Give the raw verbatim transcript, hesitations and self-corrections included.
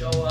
show up.